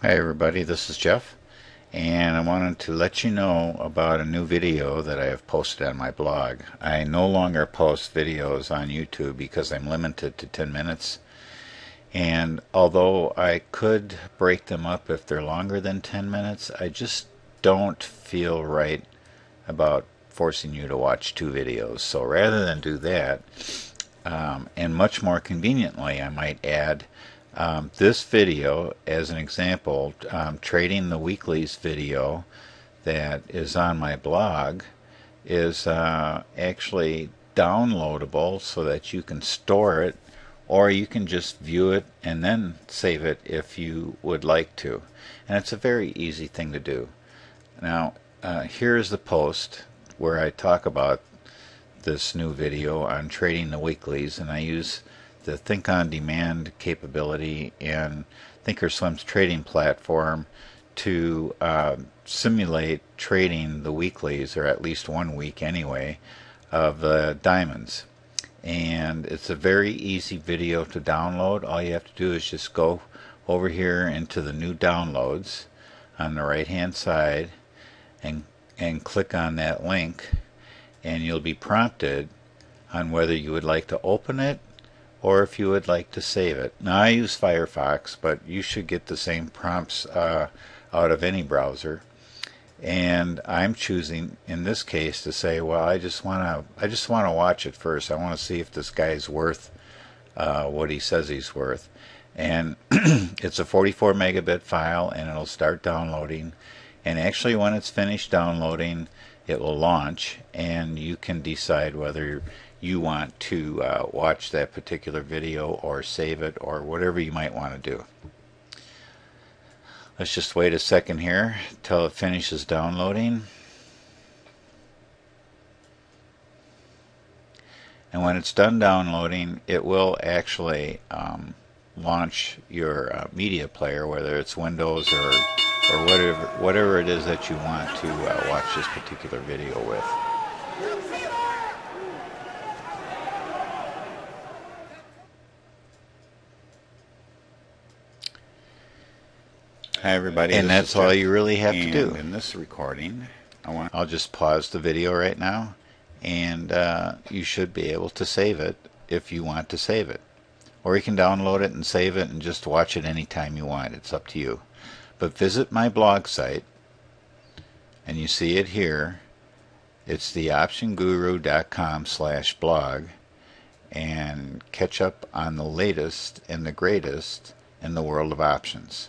Hi everybody, this is Jeff, and I wanted to let you know about a new video that I have posted on my blog. I no longer post videos on YouTube because I'm limited to 10 minutes, and although I could break them up if they're longer than 10 minutes, I just don't feel right about forcing you to watch two videos. So rather than do that, and much more conveniently, I might add this video as an example, trading the weeklies video that is on my blog is actually downloadable so that you can store it, or you can just view it and then save it if you would like to. And it's a very easy thing to do. Now here's the post where I talk about this new video on trading the weeklies, and I use the Think On Demand capability in Thinkorswim's trading platform to simulate trading the weeklies, or at least one week anyway, of the diamonds. And it's a very easy video to download. All you have to do is just go over here into the new downloads on the right hand side and click on that link, and you'll be prompted on whether you would like to open it or if you would like to save it. Now I use Firefox, but you should get the same prompts out of any browser. And I'm choosing in this case to say, well, I just want to watch it first. I want to see if this guy's worth what he says he's worth. And it's a 44 megabit file, and it'll start downloading. And actually, when it's finished downloading, it will launch, and you can decide whether you want to watch that particular video or save it or whatever you might want to do. Let's just wait a second here till it finishes downloading. And when it's done downloading, it will actually launch your media player, whether it's Windows or whatever it is that you want to watch this particular video with. Hi everybody, and that's all you really have to do. In this recording, I'll just pause the video right now, and you should be able to save it if you want to save it, or you can download it and save it and just watch it anytime you want. It's up to you. But visit my blog site, and you see it here. It's the optionguru.com/blog, and catch up on the latest and the greatest in the world of options.